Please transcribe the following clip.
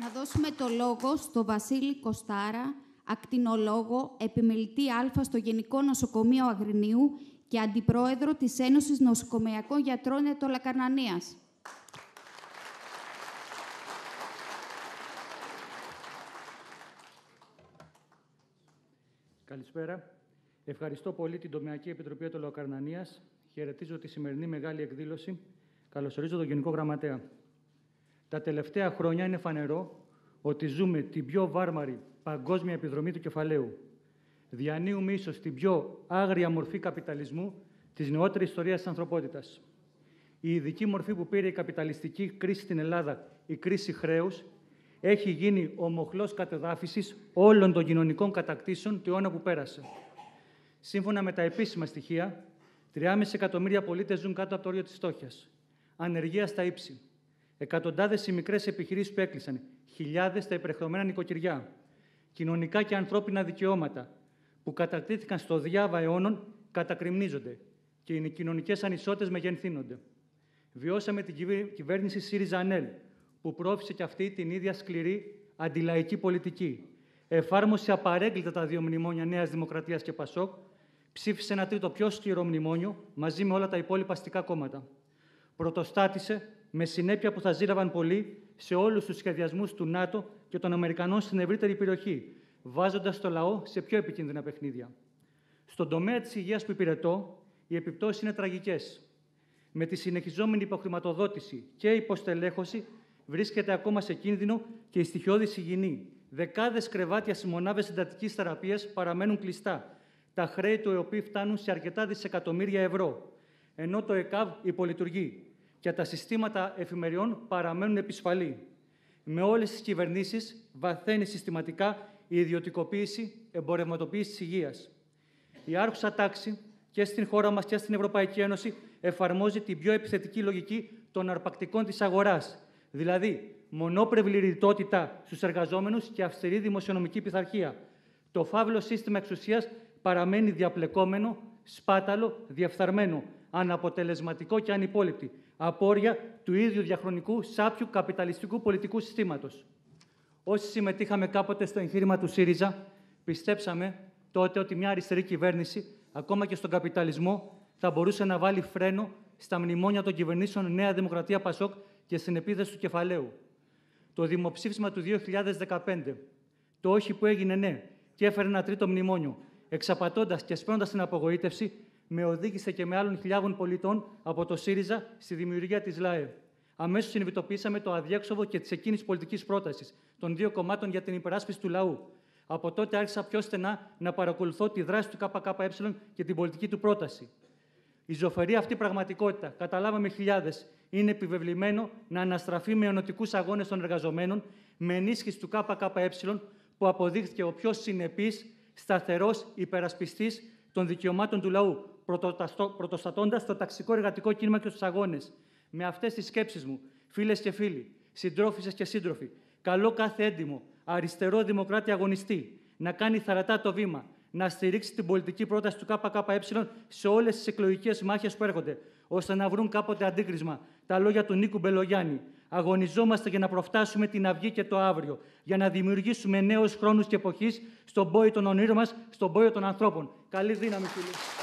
Να δώσουμε το λόγο στο Βασίλη Κωστάρα, ακτινολόγο, επιμελητή Α στο Γενικό Νοσοκομείο Αγρινίου και αντιπρόεδρο της Ένωσης Νοσοκομειακών Γιατρών Αιτωλοακαρνανίας. Καλησπέρα. Ευχαριστώ πολύ την Τομεακή Επιτροπή Αιτωλοακαρνανίας. Χαιρετίζω τη σημερινή μεγάλη εκδήλωση. Καλωσορίζω τον Γενικό Γραμματέα. Τα τελευταία χρόνια είναι φανερό ότι ζούμε την πιο βάρβαρη παγκόσμια επιδρομή του κεφαλαίου. Διανύουμε ίσως την πιο άγρια μορφή καπιταλισμού της νεότερης ιστορίας της ανθρωπότητας. Η ειδική μορφή που πήρε η καπιταλιστική κρίση στην Ελλάδα, η κρίση χρέους, έχει γίνει ο μοχλός κατεδάφισης όλων των κοινωνικών κατακτήσεων του αιώνα που πέρασε. Σύμφωνα με τα επίσημα στοιχεία, 3,5 εκατομμύρια πολίτες ζουν κάτω από το όριο της φτώχειας. Ανεργία στα ύψη. Εκατοντάδες οι μικρές επιχειρήσεις που έκλεισαν. Χιλιάδες τα υπερχρεωμένα νοικοκυριά. Κοινωνικά και ανθρώπινα δικαιώματα που κατακτήθηκαν στο διάβα αιώνων κατακριμνίζονται και οι κοινωνικές ανισότητες μεγενθύνονται. Βιώσαμε την κυβέρνηση ΣΥΡΙΖΑΝΕΛ, που προώθησε και αυτή την ίδια σκληρή αντιλαϊκή πολιτική. Εφάρμοσε απαρέγκλιτα τα δύο μνημόνια Νέα Δημοκρατία και ΠΑΣΟΚ, ψήφισε ένα τρίτο πιο σκληρό μνημόνιο μαζί με όλα τα υπόλοιπα αστικά κόμματα. Πρωτοστάτησε με συνέπεια που θα ζήλευαν πολλοί σε όλους τους σχεδιασμούς του ΝΑΤΟ και των Αμερικανών στην ευρύτερη περιοχή, βάζοντας το λαό σε πιο επικίνδυνα παιχνίδια. Στον τομέα της υγείας που υπηρετώ, οι επιπτώσεις είναι τραγικές. Με τη συνεχιζόμενη υποχρηματοδότηση και υποστελέχωση, βρίσκεται ακόμα σε κίνδυνο και η στοιχειώδης υγιεινή. Δεκάδες κρεβάτια στις μονάδες συντατικής θεραπείας παραμένουν κλειστά. Τα χρέη του ΕΟΠ φτάνουν σε αρκετά δισεκατομμύρια ευρώ, ενώ το ΕΚΑΒ υπολειτουργεί και τα συστήματα εφημεριών παραμένουν επισφαλή. Με όλες τις κυβερνήσεις βαθαίνει συστηματικά η ιδιωτικοποίηση, εμπορευματοποίηση της υγείας. Η άρχουσα τάξη και στην χώρα μας και στην Ευρωπαϊκή Ένωση εφαρμόζει την πιο επιθετική λογική των αρπακτικών της αγοράς. Δηλαδή, μονόπρευλη ρητότητα στους εργαζόμενους και αυστηρή δημοσιονομική πειθαρχία. Το φαύλο σύστημα εξουσίας παραμένει διαπλεκόμενο, σπάταλο, διαφθαρμένο, αναποτελεσματικό και ανυπόληπτη, απόρρια του ίδιου διαχρονικού σάπιου καπιταλιστικού πολιτικού συστήματος. Όσοι συμμετείχαμε κάποτε στο εγχείρημα του ΣΥΡΙΖΑ, πιστέψαμε τότε ότι μια αριστερή κυβέρνηση, ακόμα και στον καπιταλισμό, θα μπορούσε να βάλει φρένο στα μνημόνια των κυβερνήσεων Νέα Δημοκρατία ΠΑΣΟΚ και στην επίδραση του κεφαλαίου. Το δημοψήφισμα του 2015, το όχι που έγινε ναι και έφερε ένα τρίτο μνημόνιο, εξαπατώντας και σπέρνοντας την απογοήτευση, με οδήγησε και με άλλων χιλιάδων πολιτών από το ΣΥΡΙΖΑ στη δημιουργία της ΛΑΕ. Αμέσως συνειδητοποίησαμε το αδιέξοδο και της εκείνης πολιτικής πρότασης των δύο κομμάτων για την υπεράσπιση του λαού. Από τότε άρχισα πιο στενά να παρακολουθώ τη δράση του ΚΚΕ και την πολιτική του πρόταση. Η ζωφερή αυτή πραγματικότητα, καταλάβαμε χιλιάδες, είναι επιβεβλημένο να αναστραφεί με ενωτικούς αγώνες των εργαζομένων, με ενίσχυση του ΚΚΕ, που αποδείχθηκε ο πιο συνεπής, σταθερός υπερασπιστής των δικαιωμάτων του λαού, πρωτοστατώντας το ταξικό εργατικό κίνημα και τους αγώνες. Με αυτές τις σκέψεις μου, φίλες και φίλοι, συντρόφισσες και σύντροφοι, καλώ κάθε έντιμο, αριστερό δημοκράτη αγωνιστή να κάνει θαρατά το βήμα, να στηρίξει την πολιτική πρόταση του ΚΚΕ σε όλες τις εκλογικές μάχες που έρχονται, ώστε να βρουν κάποτε αντίκρισμα τα λόγια του Νίκου Μπελογιάννη. Αγωνιζόμαστε για να προφτάσουμε την αυγή και το αύριο, για να δημιουργήσουμε νέους χρόνους και εποχής στον πόη των ονείρων μας, στον πόη των ανθρώπων. Καλή δύναμη, φίλοι.